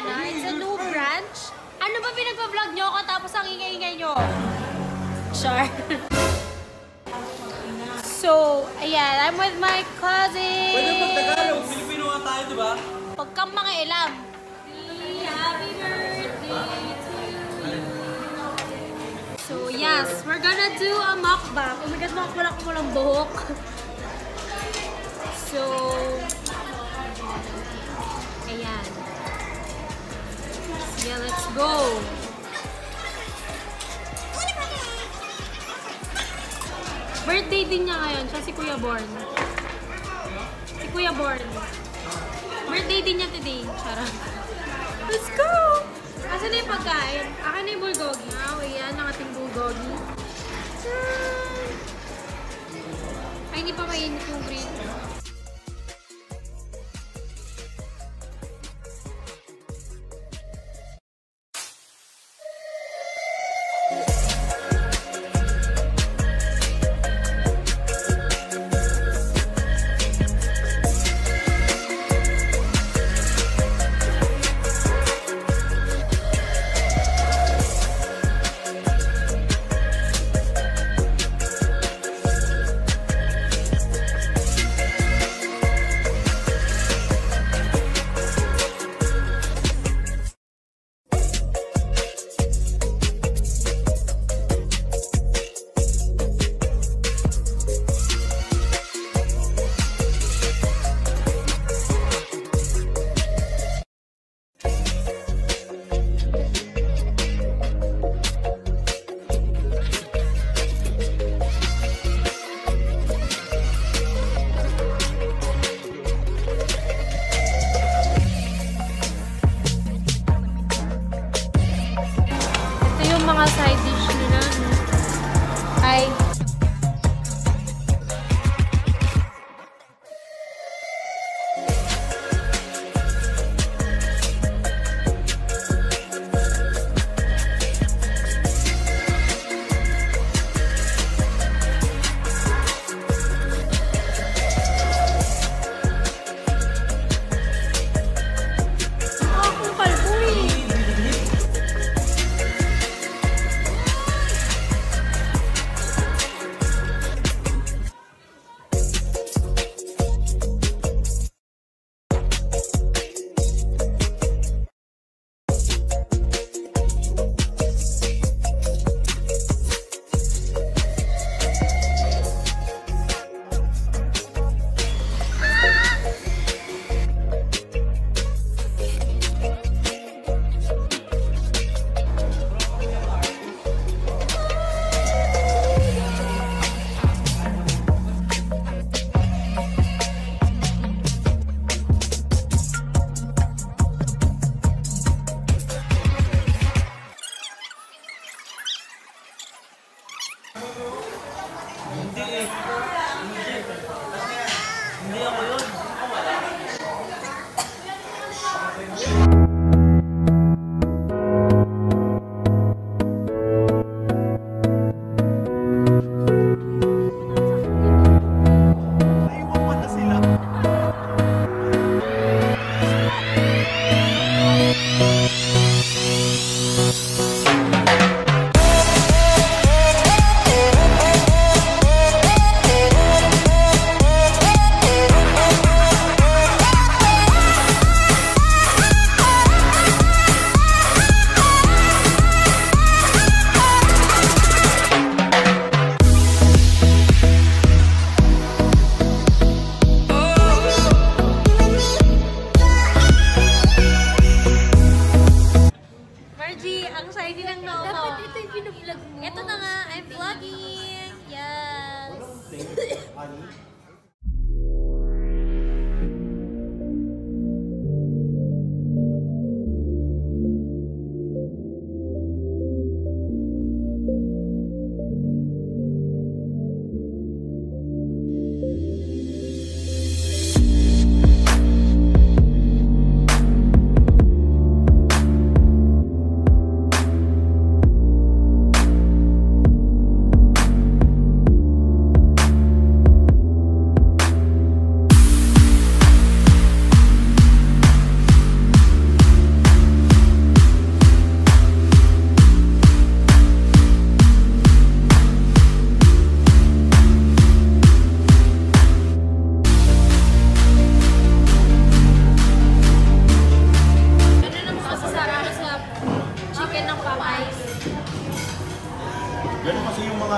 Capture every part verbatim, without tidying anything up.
ka na. It's a new branch. Ano ba pinagpa-vlog nyo ako tapos ang ingay-ingay nyo? Sure. So, ayan, I'm with my cousin. Pwede mag-Tagalog. Filipino nga tayo, di ba? Huwag kang mangialam. Happy birthday to you. So, yes, we're gonna do a mukbang. Oh my gosh, makapula ko walang buhok. So, ayan. Yeah, let's go. Birthday din niya ngayon. Siya si Kuya Born. Si Kuya Born. Birthday din niya today. Charot. Let's go! Asa na yung pagkain? Akin na yung bulgogi. Ah, oh, ayan. Ang ating bulgogi. Ay, hindi pa mainit yung green. Side dish nila ay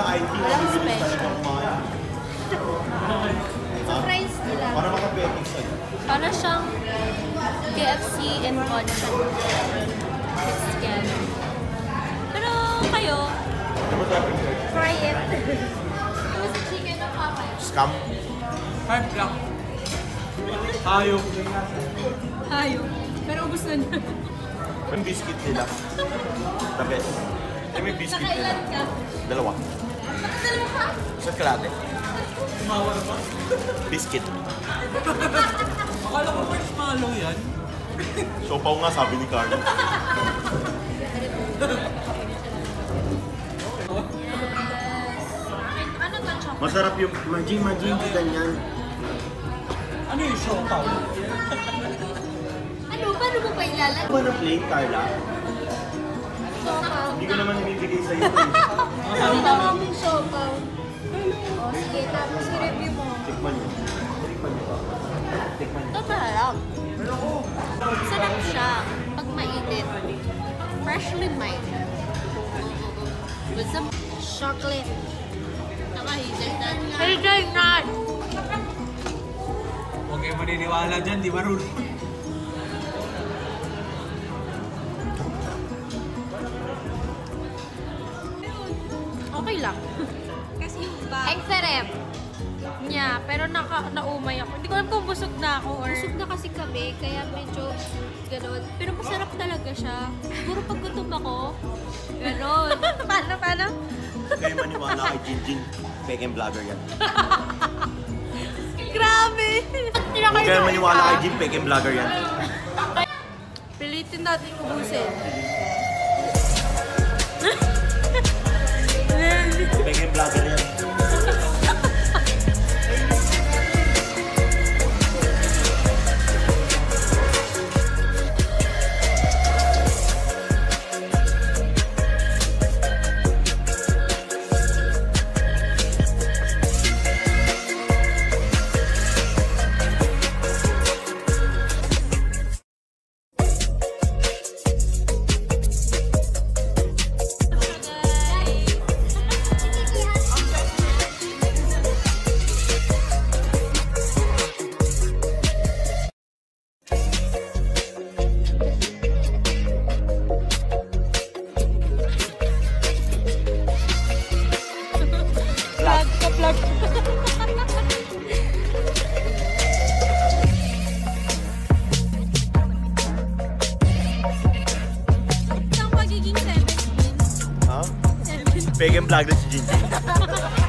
I T mabibili ka ng mga sa price nila. Para makapetting sa'yo. Para siyang K F C and Conchon. It's scary. Pero kayo, try it. It was a chicken of Popeye. Scam. Five black. Hayop. Hayop. Pero ubos na niya. Yung biscuit nila. The best. Yung may biscuit nila. Nakailan ka? Dalawa. Dalawa ka? Isa't kalate. Mawala pa? Biscuit. Akala ko pa yung malong yan. Sopaw nga sabi ni Carlo. Masarap yung majing-majing ganyan. Ano yung sopaw? Paano mo pa ilalag? Ano na plate, Carla? Sopaw. Hindi ko naman ibibigay sa'yo. Hindi naman yung sopaw. O, sige. Tapos i-review mo. Tikman nyo. Tikman nyo pa. Tikman nyo. Ito maharap. Sarap siya. Pag mainit. Freshly mined. With some chocolate. Naka-hazelnut. Hazelnut! Huwag kayo maniniwala dyan. Di marunong. Okay lang. Kasi yung bag... Ang sarap niya, pero naka, naumay ako. Hindi ko alam kung busog na ako or... Busog na kasi kami, kaya medyo gano'n. Pero masarap talaga siya. Siguro pag gutom ako, gano'n. Paano, paano? Kaya maniwala kay Jinjin, peking vlogger yan. Grabe! Kaya maniwala kay Jinjin, peking vlogger yan. Pilitin natin ubusin. Pengen vlogger yan. Begin vlog na si Jinjin.